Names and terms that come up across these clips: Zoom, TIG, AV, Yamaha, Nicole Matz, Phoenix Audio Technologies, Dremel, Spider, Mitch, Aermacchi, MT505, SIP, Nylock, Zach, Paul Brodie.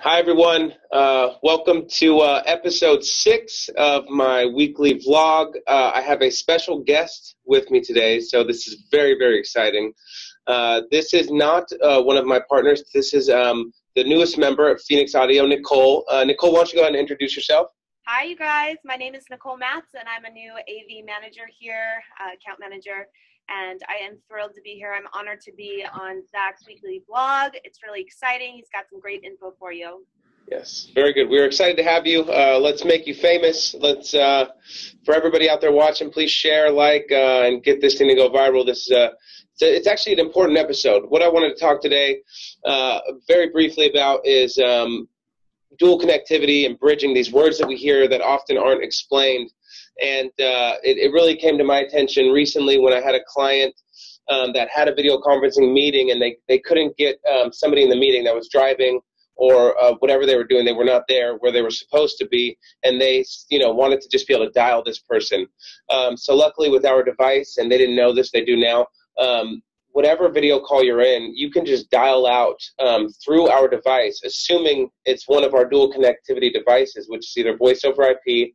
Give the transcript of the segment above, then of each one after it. Hi, everyone. Welcome to episode 6 of my weekly vlog. I have a special guest with me today, so this is very, very exciting. This is not one of my partners. This is the newest member of Phoenix Audio, Nicole. Nicole, why don't you go ahead and introduce yourself? Hi, you guys. My name is Nicole Matz, and I'm a new AV manager here, account manager. And I am thrilled to be here. I'm honored to be on Zach's weekly vlog. It's really exciting. He's got some great info for you. Yes, very good. We're excited to have you. Let's make you famous. Let's, for everybody out there watching, please share, like, and get this thing to go viral. This is it's actually an important episode. What I wanted to talk today very briefly about is dual connectivity and bridging, these words that we hear that often aren't explained. And it really came to my attention recently when I had a client that had a video conferencing meeting, and they couldn't get somebody in the meeting that was driving or whatever they were doing. They were not there where they were supposed to be, and they wanted to just be able to dial this person. So luckily with our device, and they didn't know this, they do now, whatever video call you're in, you can just dial out through our device, assuming it's one of our dual connectivity devices, which is either voice over IP,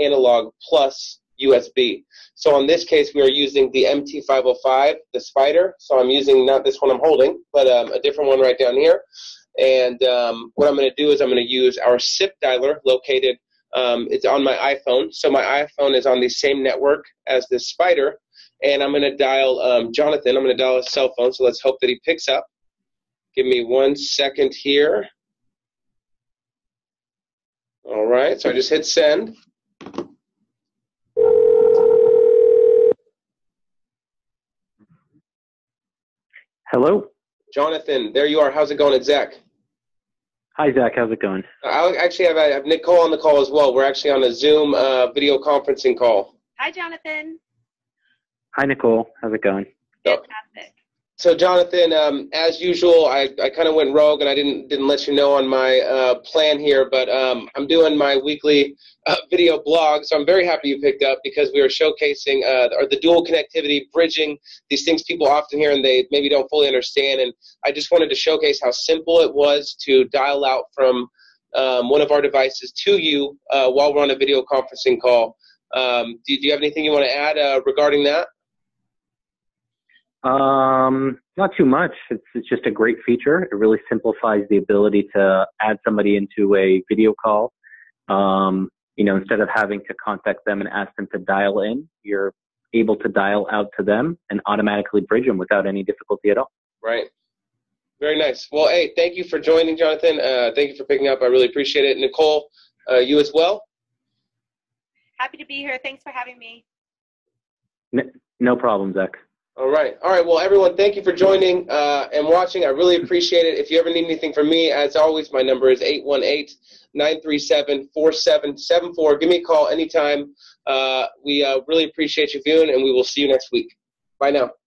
analog plus USB. So on this case, we are using the MT505, the Spider. So I'm using not this one I'm holding, but a different one right down here. And what I'm going to do is I'm going to use our SIP dialer located. It's on my iPhone. So my iPhone is on the same network as this Spider. And I'm going to dial Jonathan. I'm going to dial his cell phone. So let's hope that he picks up. Give me 1 second here. All right, so I just hit send. Hello? Jonathan, there you are. How's it going? It's Zach. Hi, Zach. How's it going? I actually have Nicole on the call as well. We're actually on a Zoom video conferencing call. Hi, Jonathan. Hi, Nicole. How's it going? Fantastic. So, Jonathan, as usual, I kind of went rogue and I didn't let you know on my plan here, but I'm doing my weekly video blog, so I'm very happy you picked up because we are showcasing the dual connectivity, bridging, these things people often hear and they maybe don't fully understand, and I just wanted to showcase how simple it was to dial out from one of our devices to you while we're on a video conferencing call. Do you have anything you want to add regarding that? Not too much. It's just a great feature. It really simplifies the ability to add somebody into a video call. Instead of having to contact them and ask them to dial in, you're able to dial out to them and automatically bridge them without any difficulty at all. Right. Very nice. Well, hey, thank you for joining, Jonathan. Thank you for picking up. I really appreciate it. Nicole, you as well? Happy to be here. Thanks for having me. No problem, Zach. All right. Well, everyone, thank you for joining and watching. I really appreciate it. If you ever need anything from me, as always, my number is 818-937-4774. Give me a call anytime. We really appreciate you viewing, and we will see you next week. Bye now.